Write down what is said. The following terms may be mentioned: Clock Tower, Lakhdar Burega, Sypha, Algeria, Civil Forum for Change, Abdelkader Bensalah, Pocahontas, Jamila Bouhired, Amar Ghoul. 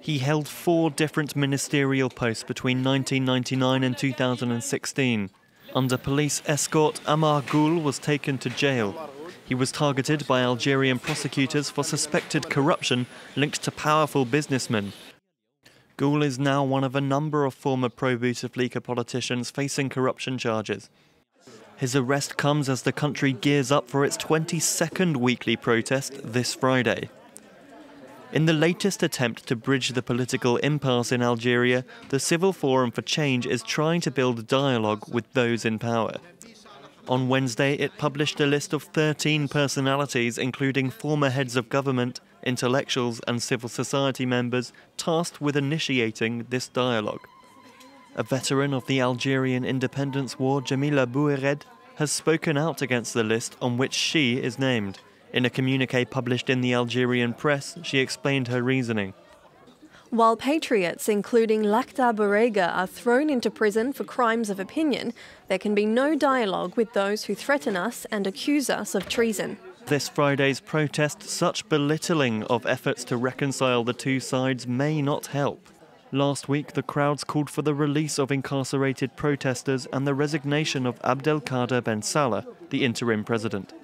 He held 4 different ministerial posts between 1999 and 2016. Under police escort, Amar Ghoul was taken to jail. He was targeted by Algerian prosecutors for suspected corruption linked to powerful businessmen. Ghoul is now one of a number of former pro-Bouteflika politicians facing corruption charges. His arrest comes as the country gears up for its 22nd weekly protest this Friday. In the latest attempt to bridge the political impasse in Algeria, the Civil Forum for Change is trying to build dialogue with those in power. On Wednesday, it published a list of 13 personalities, including former heads of government, intellectuals and civil society members, tasked with initiating this dialogue. A veteran of the Algerian independence war, Jamila Bouhired, has spoken out against the list on which she is named. In a communiqué published in the Algerian press, she explained her reasoning. While patriots, including Lakhdar Burega, are thrown into prison for crimes of opinion, there can be no dialogue with those who threaten us and accuse us of treason. This Friday's protest, such belittling of efforts to reconcile the two sides may not help. Last week, the crowds called for the release of incarcerated protesters and the resignation of Abdelkader Bensalah, the interim president.